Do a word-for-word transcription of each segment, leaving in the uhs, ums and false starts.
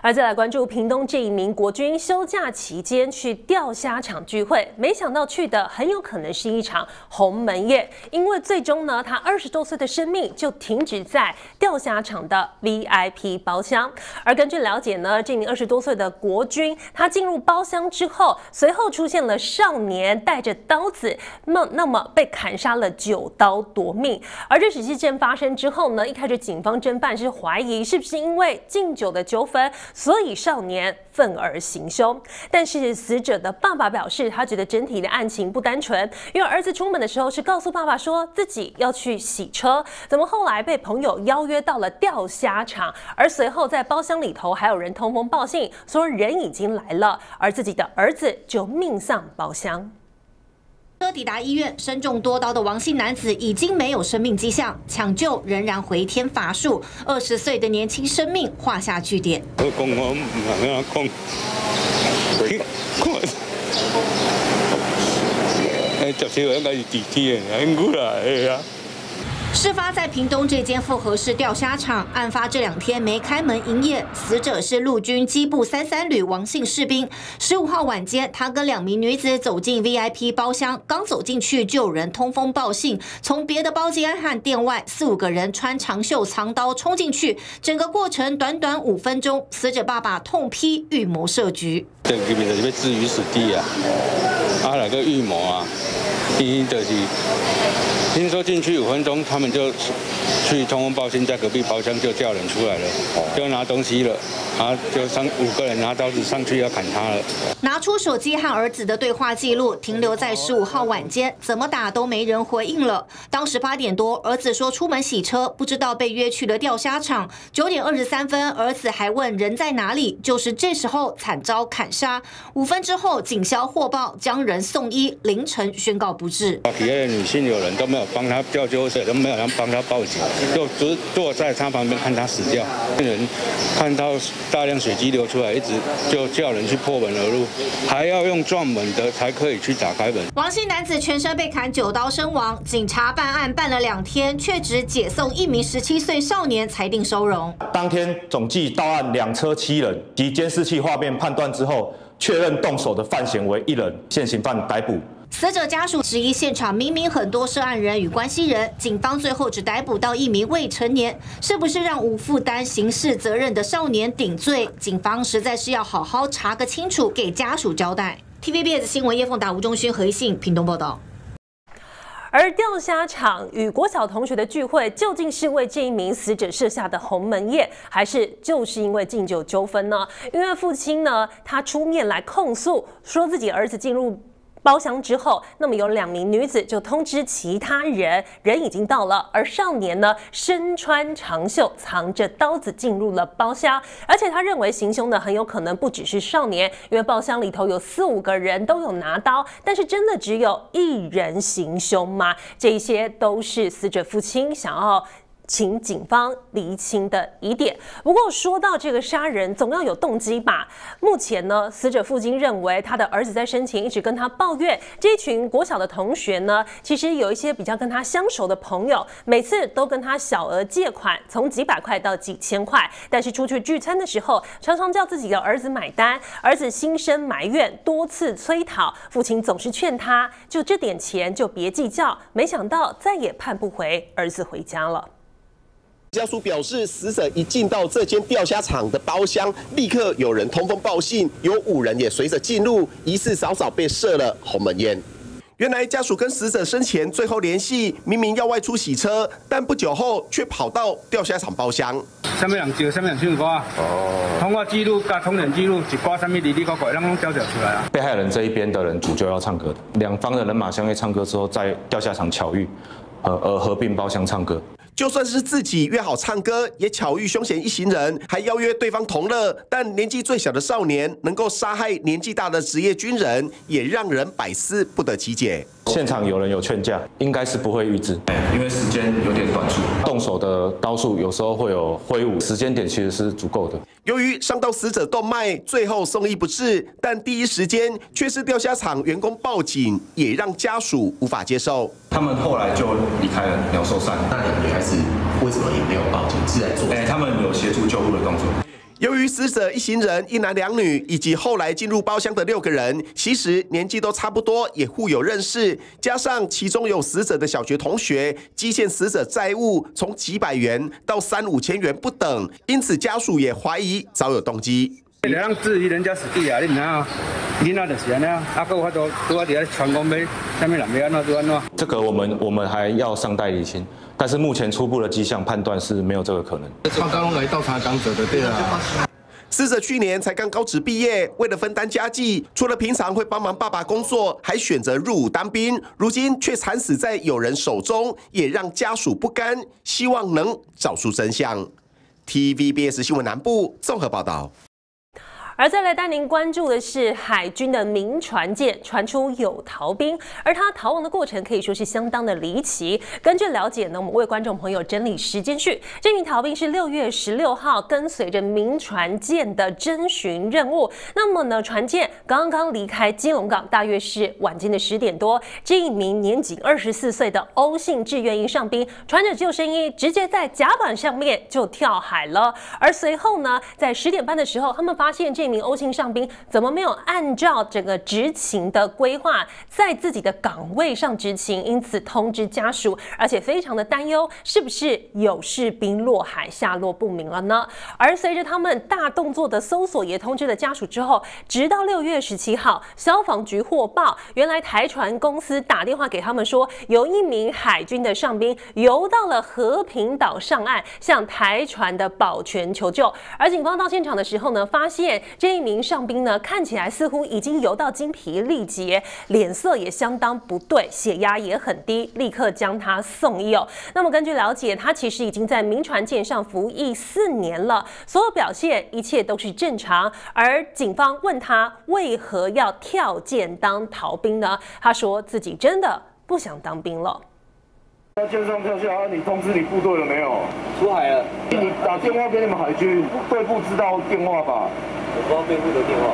而再来关注屏东这一名国军休假期间去钓虾场聚会，没想到去的很有可能是一场鸿门宴，因为最终呢，他二十多岁的生命就停止在钓虾场的 V I P 包厢。而根据了解呢，这名二十多岁的国军，他进入包厢之后，随后出现了少年带着刀子，那那么被砍杀了九刀夺命。而这起事件发生之后呢，一开始警方侦办是怀疑是不是因为敬酒的纠纷，所以少年愤而行凶。但是死者的爸爸表示，他觉得整体的案情不单纯，因为儿子出门的时候是告诉爸爸说自己要去洗车，怎么后来被朋友邀约到了钓虾场，而随后在包厢里头还有人通风报信说人已经来了，而自己的儿子就命丧包厢。 车抵达医院，身中多刀的王姓男子已经没有生命迹象，抢救仍然回天乏术。二十岁的年轻生命画下句点。我讲我唔能 事发在屏东这间复合式钓虾场，案发这两天没开门营业。死者是陆军机步三三旅王姓士兵。十五号晚间，他跟两名女子走进 V I P 包厢，刚走进去就有人通风报信，从别的包间和店外四五个人穿长袖藏刀冲进去。整个过程短短五分钟，死者爸爸痛批预谋设局。这根本就是要置于死地啊！啊，哪个预谋啊？第一就是。 听说进去五分钟，他们就去通风报信，在隔壁包厢就叫人出来了，就拿东西了，啊，就上五个人拿刀子上去要砍他了。拿出手机和儿子的对话记录，停留在十五号晚间，怎么打都没人回应了。当时八点多，儿子说出门洗车，不知道被约去了钓虾场。九点二十三分，儿子还问人在哪里，就是这时候惨遭砍杀。五分之后，警消获报，将人送医，凌晨宣告不治。体验女性有人都没有。 帮他叫救护车，都没有人帮他报警，就只坐在他旁边看他死掉。人看到大量血迹流出来，一直就叫人去破门而入，还要用撞门的才可以去打开门。王姓男子全身被砍九刀身亡，警察办案办了两天，却只解送一名十七岁少年裁定收容。当天总计到案两车七人，及监视器画面判断之后，确认动手的犯嫌为一人，现行犯逮捕。 死者家属质疑现场明明很多涉案人与关系人，警方最后只逮捕到一名未成年，是不是让无负担刑事责任的少年顶罪？警方实在是要好好查个清楚，给家属交代。T V B S 新闻叶凤达、吴中勋、何一信屏东报道。 而钓虾场与国小同学的聚会，究竟是为这一名死者设下的鸿门宴，还是就是因为敬酒纠纷呢？因为父亲呢，他出面来控诉，说自己儿子进入 包厢之后，那么有两名女子就通知其他人，人已经到了，而少年呢身穿长袖，藏着刀子进入了包厢，而且他认为行凶的很有可能不只是少年，因为包厢里头有四五个人都有拿刀，但是真的只有一人行凶吗？这些都是死者父亲想要 请警方厘清的疑点。不过说到这个杀人，总要有动机吧？目前呢，死者父亲认为他的儿子在生前一直跟他抱怨，这一群国小的同学呢，其实有一些比较跟他相熟的朋友，每次都跟他小额借款，从几百块到几千块。但是出去聚餐的时候，常常叫自己的儿子买单，儿子心生埋怨，多次催讨，父亲总是劝他，就这点钱就别计较。没想到再也盼不回儿子回家了。 家属表示，死者一进到这间钓虾场的包厢，立刻有人通风报信，有五人也随着进入，疑似早早被设了鸿门宴。原来家属跟死者生前最后联系，明明要外出洗车，但不久后却跑到钓虾场包厢。什么人叫？什么人姓郭？哦，通话记录加通联记录，一挂什么里里呱呱，让拢调调出来啊。被害人这一边的人主就要唱歌的，两方的人马相约唱歌之后，在钓虾场巧遇，呃，而合并包厢唱歌。 就算是自己约好唱歌，也巧遇凶嫌一行人，还邀约对方同乐。但年纪最小的少年能够杀害年纪大的职业军人，也让人百思不得其解。现场有人有劝架，应该是不会预知，因为时间有点短促，动手的刀数有时候会有挥舞，时间点其实是足够的。由于伤到死者动脉，最后送医不治，但第一时间却是钓虾场员工报警，也让家属无法接受。 他们后来就离开了鸟兽散，那感觉还是为什么也没有报警，是在做？哎，他们有协助救护的动作。由于死者一行人一男两女，以及后来进入包厢的六个人，其实年纪都差不多，也互有认识。加上其中有死者的小学同学，积欠死者债务从几百元到三五千元不等，因此家属也怀疑早有动机。你让质疑人家死地啊？你哪啊？你哪的钱啊？阿哥我都都底下传讲咩？下面两边那都安那。这个我们我们还要尚待理清。 但是目前初步的迹象判断是没有这个可能。他刚来到查岗者的对啊。死者去年才刚高职毕业，为了分担家计，除了平常会帮忙爸爸工作，还选择入伍当兵。如今却惨死在友人手中，也让家属不甘，希望能找出真相。T V B S 新闻南部综合报道。 而再来带您关注的是海军的民船舰传出有逃兵，而他逃亡的过程可以说是相当的离奇。根据了解呢，我们为观众朋友整理时间序，这名逃兵是六月十六号跟随着民船舰的侦巡任务。那么呢，船舰刚刚离开基隆港，大约是晚间的十点多。这一名年仅二十四岁的欧姓志愿役上兵，穿着救生衣，直接在甲板上面就跳海了。而随后呢，在十点半的时候，他们发现这。 这名欧姓上兵怎么没有按照整个执勤的规划，在自己的岗位上执勤？因此通知家属，而且非常的担忧，是不是有士兵落海下落不明了呢？而随着他们大动作的搜索，也通知了家属之后，直到六月十七号，消防局获报，原来台船公司打电话给他们说，有一名海军的上兵游到了和平岛上岸，向台船的保全求救。而警方到现场的时候呢，发现。 这一名上兵呢，看起来似乎已经游到精疲力竭，脸色也相当不对，血压也很低，立刻将他送医哦。那么根据了解，他其实已经在民船舰上服役四年了，所有表现一切都是正常。而警方问他为何要跳舰当逃兵呢？他说自己真的不想当兵了。 在舰上跳下，啊、你通知你部队了没有？出海了。你打电话给你们海军队部知道电话吧？我不知道队部的电话。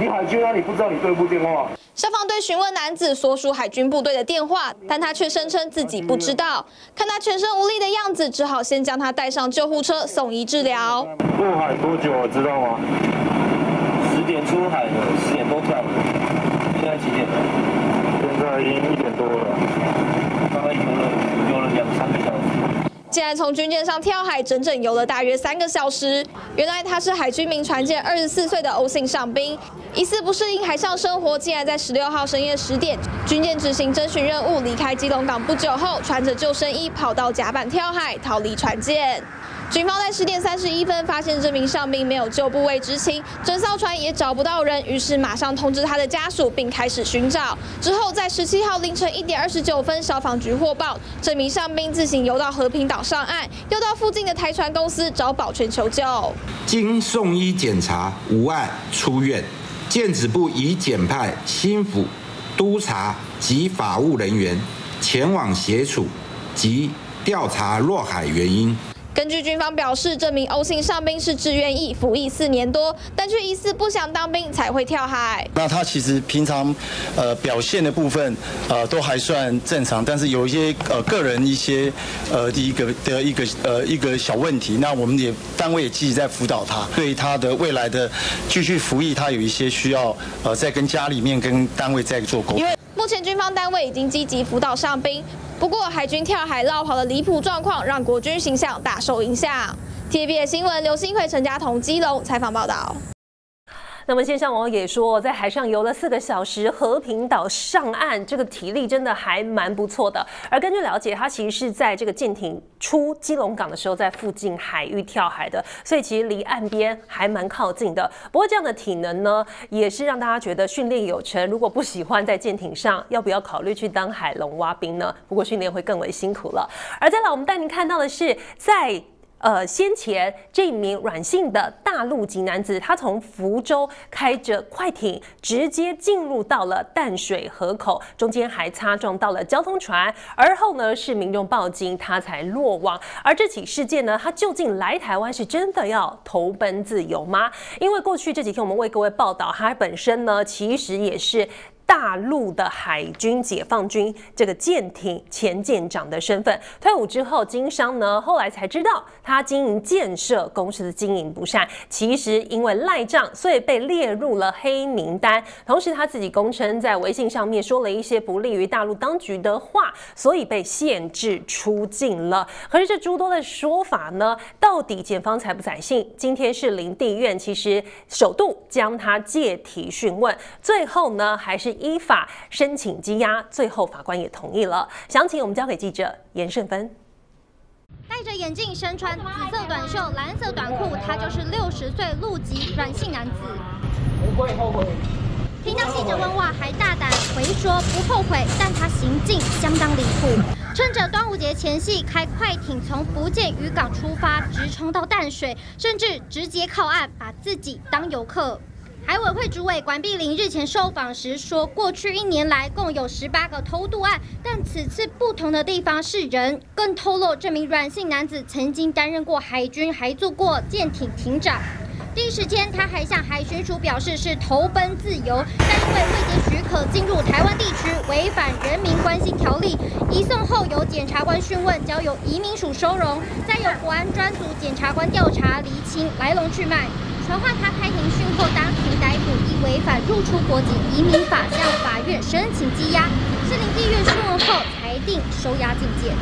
你海军啊，你不知道你队部电话？消防队询问男子所属海军部队的电话，但他却声称自己不知道。看他全身无力的样子，只好先将他带上救护车送医治疗。入海多久啊？知道吗？十点出海的，十点多跳的。现在几点了？现在已经一点多了。 游了两三个小时，竟然从军舰上跳海，整整游了大约三个小时。原来他是海军民船舰二十四岁的欧姓上兵，疑似不适应海上生活，竟然在十六号深夜十点，军舰执行侦巡任务，离开基隆港不久后，穿着救生衣跑到甲板跳海，逃离船舰。 警方在十点三十一分发现这名上兵没有就部位执勤，整艘船也找不到人，于是马上通知他的家属，并开始寻找。之后在十七号凌晨一点二十九分，消防局获报，这名上兵自行游到和平岛上岸，又到附近的台船公司找保全求救。经送医检查无碍出院，舰指部已检派心辅、督察及法务人员前往协处及调查落海原因。 根据军方表示，这名欧姓上兵是志愿役，服役四年多，但却疑似不想当兵才会跳海。那他其实平常，呃，表现的部分，呃，都还算正常，但是有一些呃个人一些呃一个的一个呃一个小问题。那我们也单位也积极在辅导他，对他的未来的继续服役，他有一些需要呃在跟家里面跟单位在做沟通。因为目前军方单位已经积极辅导上兵。 不过，海军跳海落跑的离谱状况，让国军形象大受影响。T V B S 新闻刘新奎、陈家彤、基隆采访报道。 那么线上网友也说，在海上游了四个小时，和平岛上岸，这个体力真的还蛮不错的。而根据了解，他其实是在这个舰艇出基隆港的时候，在附近海域跳海的，所以其实离岸边还蛮靠近的。不过这样的体能呢，也是让大家觉得训练有成。如果不喜欢在舰艇上，要不要考虑去当海龙蛙兵呢？不过训练会更为辛苦了。而再来，我们带您看到的是在。 呃，先前这名阮姓的大陆籍男子，他从福州开着快艇，直接进入到了淡水河口，中间还擦撞到了交通船，而后呢是民众报警，他才落网。而这起事件呢，他究竟来台湾是真的要投奔自由吗？因为过去这几天我们为各位报道，他本身呢其实也是。大陆的海军解放军这个舰艇前舰长的身份。退伍之后经商呢，后来才知道他经营建设公司的经营不善，其实因为赖账，所以被列入了黑名单。同时他自己供称在微信上面说了一些不利于大陆当局的话，所以被限制出境了。可是这诸多的说法呢，到底检方采不采信？今天士林地院其实首度将他借题讯问，最后呢还是依法申请羁押，最后法官也同意了。详情我们交给记者严胜芬。戴着眼镜，身穿紫色短袖、蓝色短裤，他就是六十岁陆籍阮姓男子。不会后悔。听到记者问话，还大胆回说不后悔，但他行径相当离谱。趁着端午节前夕，开快艇从福建渔港出发，直冲到淡水，甚至直接靠岸，把自己当游客。 海委会主委管碧玲日前受访时说，过去一年来共有十八个偷渡案，但此次不同的地方是人。更透露，这名阮姓男子曾经担任过海军，还做过舰艇艇长。第一时间，他还向海巡署表示是投奔自由，但因为未经许可进入台湾地区，违反人民关系条例，移送后由检察官讯问，交由移民署收容，再由国安专组检察官调查厘清来龙去脉。 传唤他开庭讯后，当庭逮捕，以违反入出国及移民法向法院申请羁押。士林地院讯问后裁定收押禁见。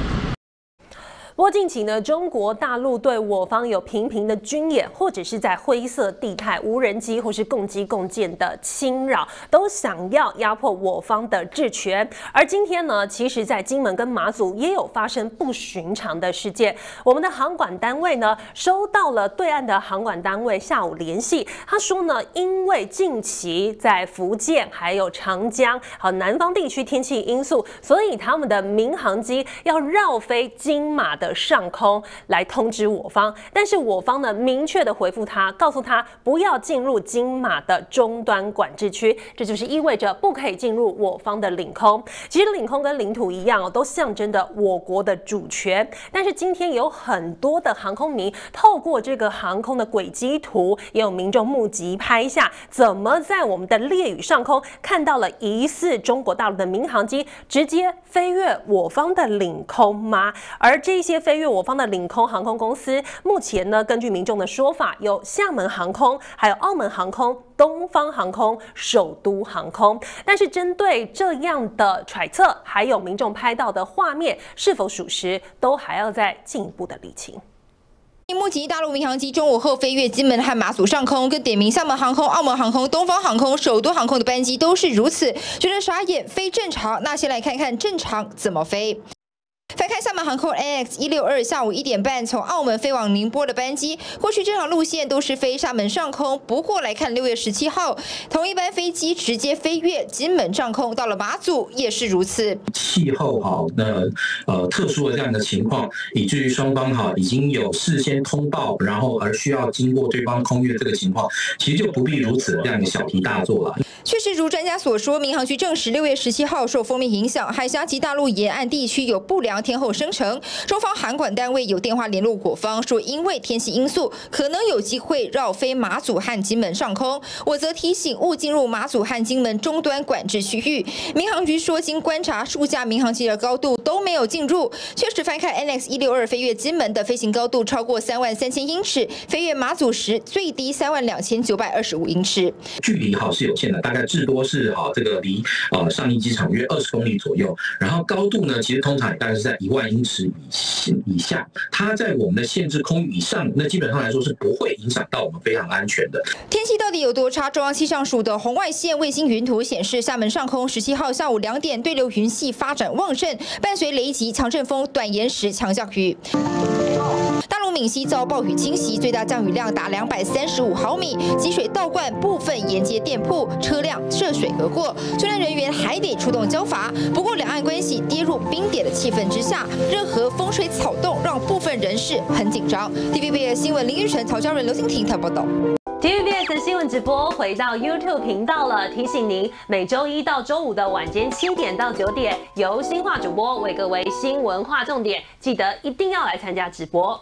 不过近期呢，中国大陆对我方有频频的军演，或者是在灰色地带、无人机或是共机共建的侵扰，都想要压迫我方的治权。而今天呢，其实在金门跟马祖也有发生不寻常的事件。我们的航管单位呢，收到了对岸的航管单位下午联系，他说呢，因为近期在福建还有长江和南方地区天气因素，所以他们的民航机要绕飞金马的 的上空来通知我方，但是我方呢明确的回复他，告诉他不要进入金马的终端管制区，这就是意味着不可以进入我方的领空。其实领空跟领土一样哦，都象征着我国的主权。但是今天有很多的航空迷透过这个航空的轨迹图，也有民众目击拍下，怎么在我们的烈屿上空看到了疑似中国大陆的民航机直接飞越我方的领空吗？而这些 飞越我方的领空航空公司，目前呢，根据民众的说法，有厦门航空、还有澳门航空、东方航空、首都航空。但是，针对这样的揣测，还有民众拍到的画面是否属实，都还要再进一步的厘清。 目前，大陆民航机中午后飞越金门和马祖上空，跟点名厦门航空、澳门航空、东方航空、首都航空的班机都是如此，觉得傻眼，非正常。那先来看看正常怎么飞。 翻看厦门航空 A X 一六二下午一点半从澳门飞往宁波的班机，过去这条路线都是飞厦门上空。不过来看六月十七号，同一班飞机直接飞越金门上空，到了马祖也是如此。气候哈，那呃特殊的这样的情况，以至于双方哈已经有事先通报，然后而需要经过对方空域这个情况，其实就不必如此这样的小题大做了。 确实如专家所说，民航局证实，六月十七号受封面影响，海峡及大陆沿岸地区有不良天候生成。中方航管单位有电话联络我方，说因为天气因素，可能有机会绕飞马祖和金门上空。我则提醒勿进入马祖和金门终端管制区域。民航局说，经观察，数架民航机的高度都没有进入。确实，翻看 N X 一六二飞越金门的飞行高度超过三万三千英尺，飞越马祖时最低三万两千九百二十五英尺。距离好是有限的，大 大概至多是啊，这个离呃上一机场约二十公里左右，然后高度呢，其实通常也大概是在一万英尺以以下。它在我们的限制空域以上，那基本上来说是不会影响到我们非常安全的。天气到底有多差？中央气象署的红外线卫星云图显示，厦门上空十七号下午两点，对流云系发展旺盛，伴随雷击、强阵风、短延时、强降雨。 闽西遭暴雨侵袭，最大降雨量达两百三十五毫米，积水倒灌部分沿街店铺，车辆涉水而过，救援人员还得出动浇罚。不过，两岸关系跌入冰点的气氛之下，任何风吹草动让部分人士很紧张。T V B S 新闻林玉成、曹昭仁、刘欣婷报道。 T V B S 新闻直播回到 YouTube 频道了，提醒您每周一到周五的晚间七点到九点，由新化主播为各位新闻划重点，记得一定要来参加直播。